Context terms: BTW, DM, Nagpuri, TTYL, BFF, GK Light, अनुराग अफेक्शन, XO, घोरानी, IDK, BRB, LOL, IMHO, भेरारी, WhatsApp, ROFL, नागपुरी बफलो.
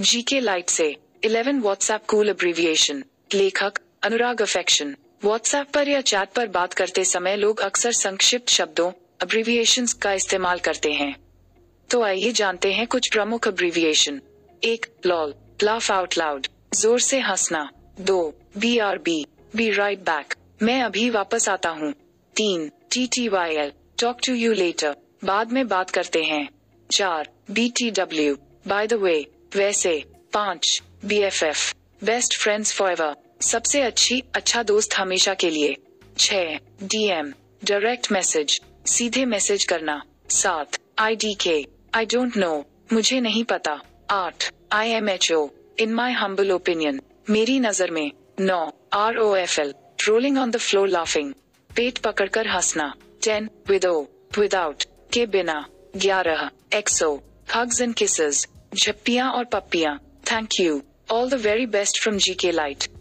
GK Light से 11 WhatsApp cool abbreviation. लेखक अनुराग अफेक्शन। WhatsApp पर या चैट पर बात करते समय लोग अक्सर संक्षिप्त शब्दों अब्रीविएशंस का इस्तेमाल करते हैं, तो आइए जानते हैं कुछ प्रमुख abbreviation. 1. LOL, laugh out loud, जोर से हंसना। 2. BRB, be right back, मैं अभी वापस आता हूँ। 3. TTYL, talk to you later, बाद में बात करते हैं। 4. BTW, by the way, वैसे। 5. BFF, best friends forever, सबसे अच्छा दोस्त हमेशा के लिए। 6. DM, direct message, सीधे मैसेज करना। 7. IDK, I don't know, मुझे नहीं पता। 8. IMHO, in my humble opinion, मेरी नजर में। 9. ROFL, rolling on the floor laughing, पेट पकड़कर हंसना। 10. Widow, without, के बिना। 11. XO, hugs and kisses, झप्पियाँ और पप्पियाँ। Thank you, all the very best from GK Light।